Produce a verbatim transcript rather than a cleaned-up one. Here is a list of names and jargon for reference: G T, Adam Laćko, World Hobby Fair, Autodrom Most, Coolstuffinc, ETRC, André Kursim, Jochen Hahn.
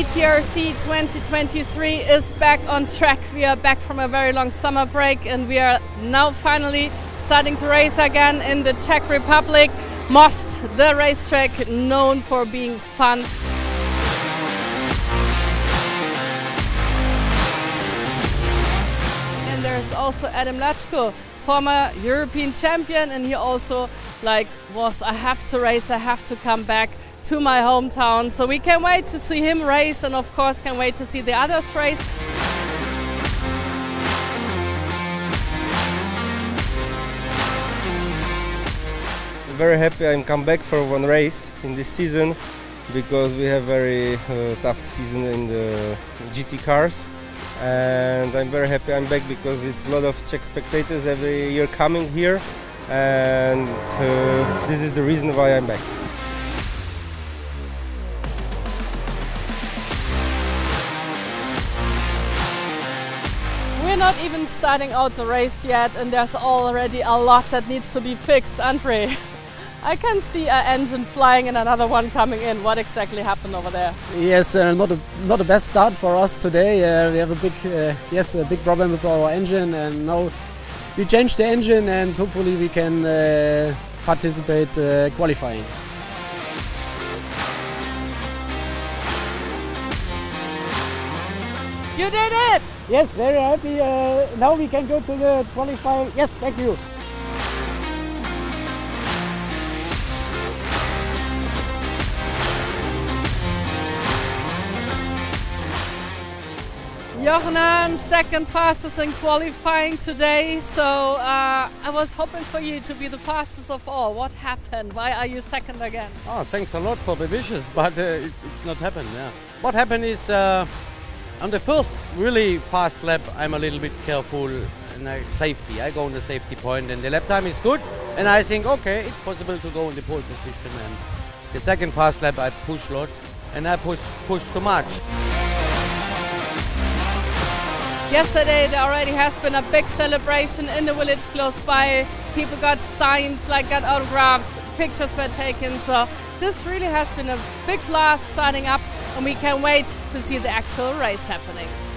E T R C twenty twenty-three is back on track. We are back from a very long summer break and we are now finally starting to race again in the Czech Republic. Most, the racetrack known for being fun. And there's also Adam Laćko, former European champion, and he also like was, I have to race, I have to come back to my hometown. So we can't wait to see him race, and of course can't wait to see the others race. Very happy I'm come back for one race in this season, because we have very uh, tough season in the G T cars, and I'm very happy I'm back because it's a lot of Czech spectators every year coming here, and uh, this is the reason why I'm back. We're not even starting out the race yet, and there's already a lot that needs to be fixed. André, I can see an engine flying and another one coming in. What exactly happened over there? Yes, uh, not a, not the best start for us today. Uh, we have a big uh, yes a big problem with our engine, and now we changed the engine and hopefully we can uh, participate uh, qualifying. You did it! Yes, very happy. Uh, now we can go to the qualifying. Yes, thank you. Jochen Hahn, second fastest in qualifying today. So uh, I was hoping for you to be the fastest of all. What happened? Why are you second again? Oh, thanks a lot for the wishes, but uh, it, it's not happened. Yeah. What happened is, Uh, on the first really fast lap, I'm a little bit careful and I, safety. I go on the safety point and the lap time is good. And I think, okay, it's possible to go in the pole position. And the second fast lap, I push a lot and I push, push too much. Yesterday, there already has been a big celebration in the village close by. People got signs, like got autographs, pictures were taken. So this really has been a big blast starting up. And we can't wait to see the actual race happening.